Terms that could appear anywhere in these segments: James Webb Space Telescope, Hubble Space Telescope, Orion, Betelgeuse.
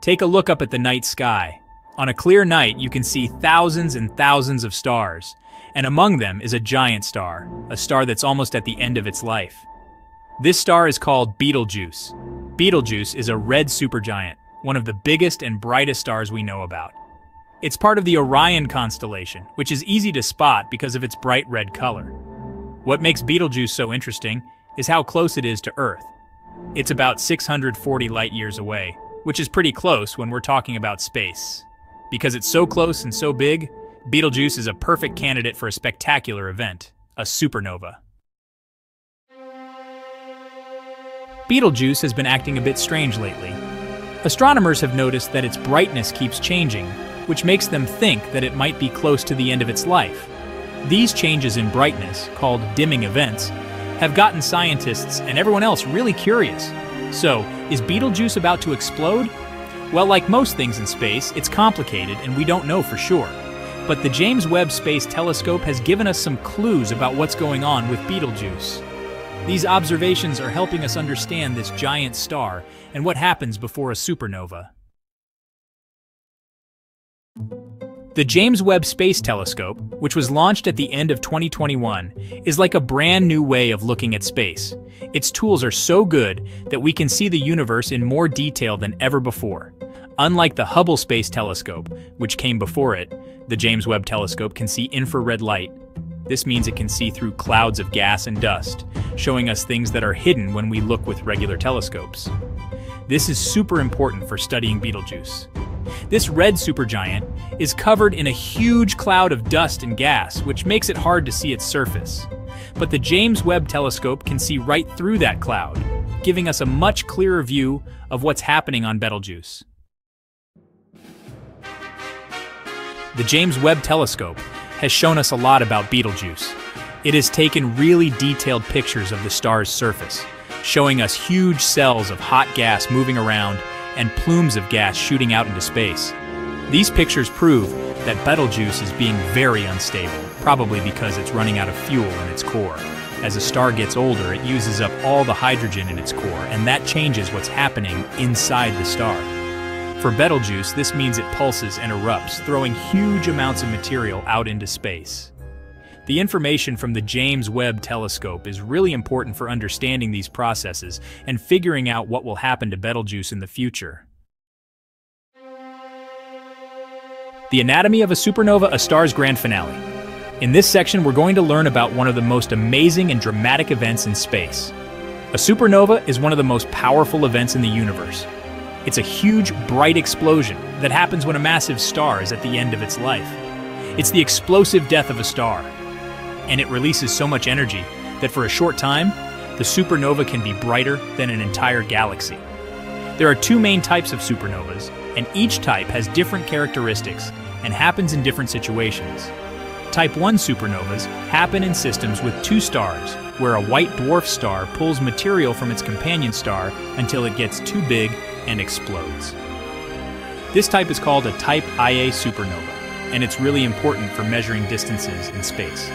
Take a look up at the night sky. On a clear night, you can see thousands and thousands of stars, and among them is a giant star, a star that's almost at the end of its life. This star is called Betelgeuse. Betelgeuse is a red supergiant, one of the biggest and brightest stars we know about. It's part of the Orion constellation, which is easy to spot because of its bright red color. What makes Betelgeuse so interesting is how close it is to Earth. It's about 640 light-years away, which is pretty close when we're talking about space. Because it's so close and so big, Betelgeuse is a perfect candidate for a spectacular event, a supernova. Betelgeuse has been acting a bit strange lately. Astronomers have noticed that its brightness keeps changing, which makes them think that it might be close to the end of its life. These changes in brightness, called dimming events, have gotten scientists and everyone else really curious. So, is Betelgeuse about to explode? Well, like most things in space, it's complicated and we don't know for sure. But the James Webb Space Telescope has given us some clues about what's going on with Betelgeuse. These observations are helping us understand this giant star and what happens before a supernova. The James Webb Space Telescope, which was launched at the end of 2021, is like a brand new way of looking at space. Its tools are so good that we can see the universe in more detail than ever before. Unlike the Hubble Space Telescope, which came before it, the James Webb Telescope can see infrared light. This means it can see through clouds of gas and dust, showing us things that are hidden when we look with regular telescopes. This is super important for studying Betelgeuse. This red supergiant is covered in a huge cloud of dust and gas, which makes it hard to see its surface. But the James Webb Telescope can see right through that cloud, giving us a much clearer view of what's happening on Betelgeuse. The James Webb Telescope has shown us a lot about Betelgeuse. It has taken really detailed pictures of the star's surface, showing us huge cells of hot gas moving around and plumes of gas shooting out into space. These pictures prove that Betelgeuse is being very unstable, probably because it's running out of fuel in its core. As a star gets older, it uses up all the hydrogen in its core, and that changes what's happening inside the star. For Betelgeuse, this means it pulses and erupts, throwing huge amounts of material out into space. The information from the James Webb Telescope is really important for understanding these processes and figuring out what will happen to Betelgeuse in the future. The anatomy of a supernova, a star's grand finale. In this section, we're going to learn about one of the most amazing and dramatic events in space. A supernova is one of the most powerful events in the universe. It's a huge, bright explosion that happens when a massive star is at the end of its life. It's the explosive death of a star, and it releases so much energy that for a short time, the supernova can be brighter than an entire galaxy. There are two main types of supernovas, and each type has different characteristics and happens in different situations. Type 1 supernovas happen in systems with two stars, where a white dwarf star pulls material from its companion star until it gets too big and explodes. This type is called a type Ia supernova, and it's really important for measuring distances in space.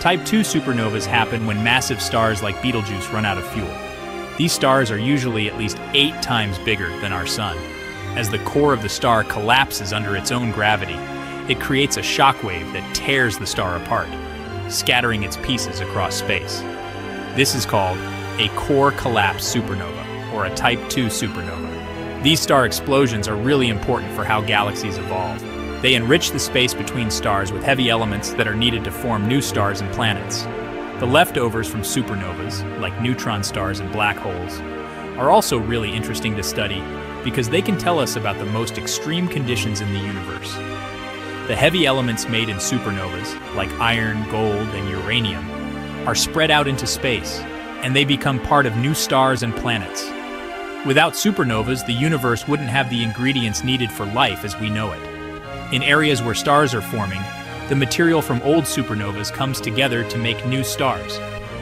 Type 2 supernovas happen when massive stars like Betelgeuse run out of fuel. These stars are usually at least 8 times bigger than our Sun. As the core of the star collapses under its own gravity, it creates a shockwave that tears the star apart, scattering its pieces across space. This is called a core collapse supernova, or a Type 2 supernova. These star explosions are really important for how galaxies evolve. They enrich the space between stars with heavy elements that are needed to form new stars and planets. The leftovers from supernovas, like neutron stars and black holes, are also really interesting to study because they can tell us about the most extreme conditions in the universe. The heavy elements made in supernovas, like iron, gold, and uranium, are spread out into space, and they become part of new stars and planets. Without supernovas, the universe wouldn't have the ingredients needed for life as we know it. In areas where stars are forming, the material from old supernovas comes together to make new stars.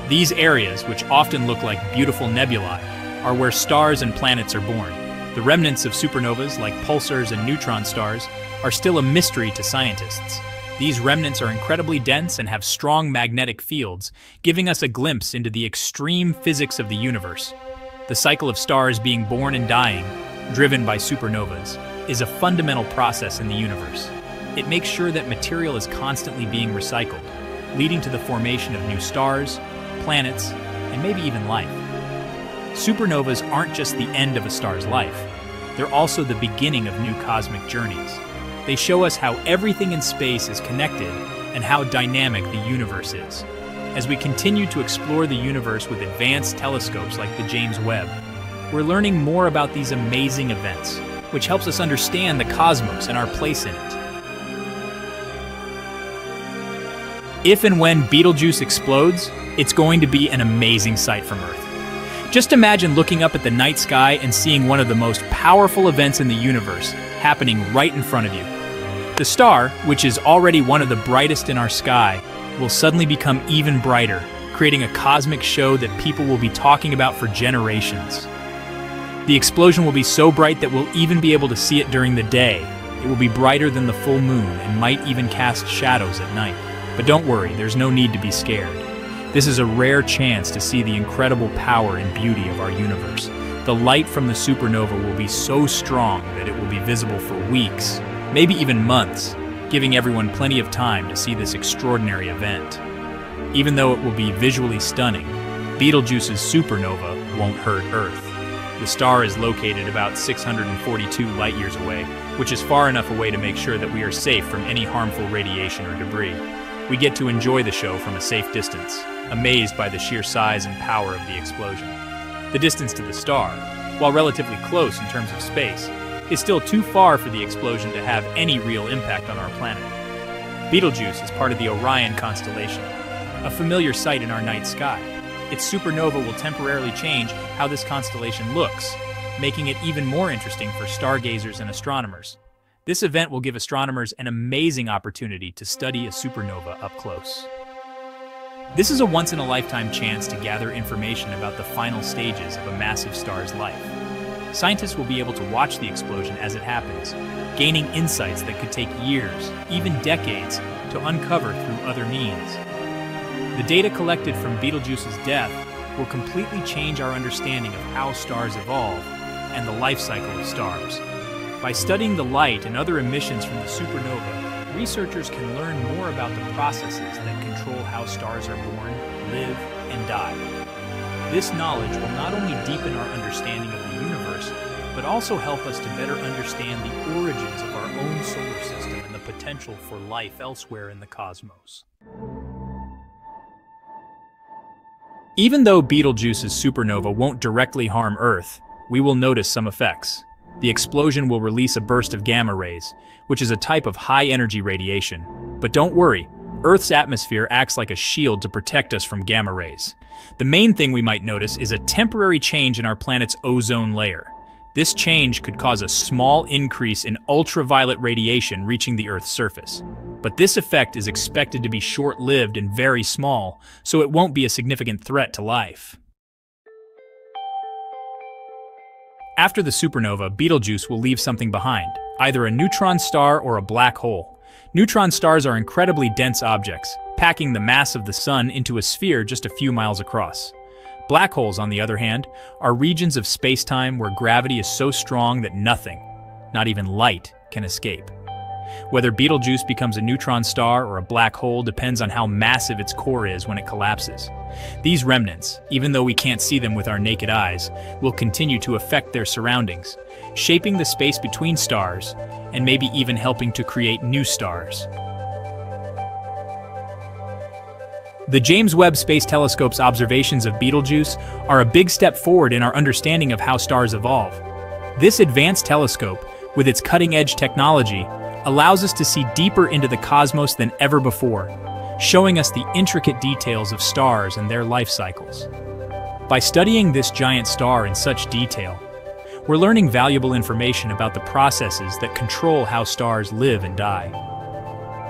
These areas, which often look like beautiful nebulae, are where stars and planets are born. The remnants of supernovas, like pulsars and neutron stars, are still a mystery to scientists. These remnants are incredibly dense and have strong magnetic fields, giving us a glimpse into the extreme physics of the universe. The cycle of stars being born and dying driven by supernovas, is a fundamental process in the universe. It makes sure that material is constantly being recycled, leading to the formation of new stars, planets, and maybe even life. Supernovas aren't just the end of a star's life, they're also the beginning of new cosmic journeys. They show us how everything in space is connected and how dynamic the universe is. As we continue to explore the universe with advanced telescopes like the James Webb, we're learning more about these amazing events, which helps us understand the cosmos and our place in it. If and when Betelgeuse explodes, it's going to be an amazing sight from Earth. Just imagine looking up at the night sky and seeing one of the most powerful events in the universe happening right in front of you. The star, which is already one of the brightest in our sky, will suddenly become even brighter, creating a cosmic show that people will be talking about for generations. The explosion will be so bright that we'll even be able to see it during the day. It will be brighter than the full moon and might even cast shadows at night. But don't worry, there's no need to be scared. This is a rare chance to see the incredible power and beauty of our universe. The light from the supernova will be so strong that it will be visible for weeks, maybe even months, giving everyone plenty of time to see this extraordinary event. Even though it will be visually stunning, Betelgeuse's supernova won't hurt Earth. The star is located about 642 light-years away, which is far enough away to make sure that we are safe from any harmful radiation or debris. We get to enjoy the show from a safe distance, amazed by the sheer size and power of the explosion. The distance to the star, while relatively close in terms of space, is still too far for the explosion to have any real impact on our planet. Betelgeuse is part of the Orion constellation, a familiar sight in our night sky. Its supernova will temporarily change how this constellation looks, making it even more interesting for stargazers and astronomers. This event will give astronomers an amazing opportunity to study a supernova up close. This is a once-in-a-lifetime chance to gather information about the final stages of a massive star's life. Scientists will be able to watch the explosion as it happens, gaining insights that could take years, even decades, to uncover through other means. The data collected from Betelgeuse's death will completely change our understanding of how stars evolve and the life cycle of stars. By studying the light and other emissions from the supernova, researchers can learn more about the processes that control how stars are born, live, and die. This knowledge will not only deepen our understanding of the universe, but also help us to better understand the origins of our own solar system and the potential for life elsewhere in the cosmos. Even though Betelgeuse's supernova won't directly harm Earth, we will notice some effects. The explosion will release a burst of gamma rays, which is a type of high-energy radiation. But don't worry, Earth's atmosphere acts like a shield to protect us from gamma rays. The main thing we might notice is a temporary change in our planet's ozone layer. This change could cause a small increase in ultraviolet radiation reaching the Earth's surface. But this effect is expected to be short-lived and very small, so it won't be a significant threat to life. After the supernova, Betelgeuse will leave something behind, either a neutron star or a black hole. Neutron stars are incredibly dense objects, packing the mass of the sun into a sphere just a few miles across. Black holes, on the other hand, are regions of spacetime where gravity is so strong that nothing, not even light, can escape. Whether Betelgeuse becomes a neutron star or a black hole depends on how massive its core is when it collapses. These remnants, even though we can't see them with our naked eyes, will continue to affect their surroundings, shaping the space between stars and maybe even helping to create new stars. The James Webb Space Telescope's observations of Betelgeuse are a big step forward in our understanding of how stars evolve. This advanced telescope, with its cutting-edge technology, allows us to see deeper into the cosmos than ever before, showing us the intricate details of stars and their life cycles. By studying this giant star in such detail, we're learning valuable information about the processes that control how stars live and die.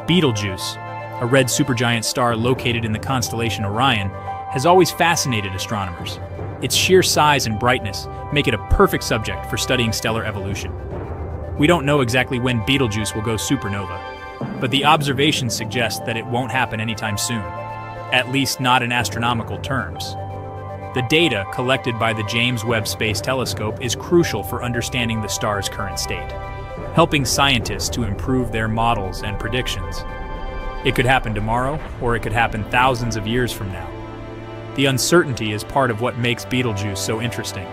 Betelgeuse, a red supergiant star located in the constellation Orion, has always fascinated astronomers. Its sheer size and brightness make it a perfect subject for studying stellar evolution. We don't know exactly when Betelgeuse will go supernova, but the observations suggest that it won't happen anytime soon, at least not in astronomical terms. The data collected by the James Webb Space Telescope is crucial for understanding the star's current state, helping scientists to improve their models and predictions. It could happen tomorrow, or it could happen thousands of years from now. The uncertainty is part of what makes Betelgeuse so interesting.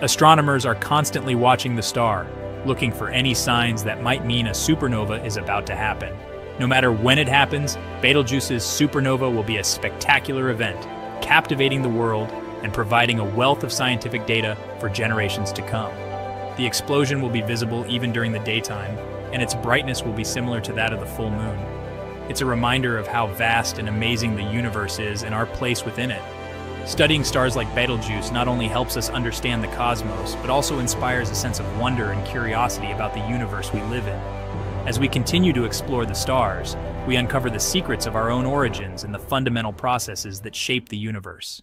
Astronomers are constantly watching the star, looking for any signs that might mean a supernova is about to happen. No matter when it happens, Betelgeuse's supernova will be a spectacular event, captivating the world and providing a wealth of scientific data for generations to come. The explosion will be visible even during the daytime, and its brightness will be similar to that of the full moon. It's a reminder of how vast and amazing the universe is and our place within it. Studying stars like Betelgeuse not only helps us understand the cosmos, but also inspires a sense of wonder and curiosity about the universe we live in. As we continue to explore the stars, we uncover the secrets of our own origins and the fundamental processes that shape the universe.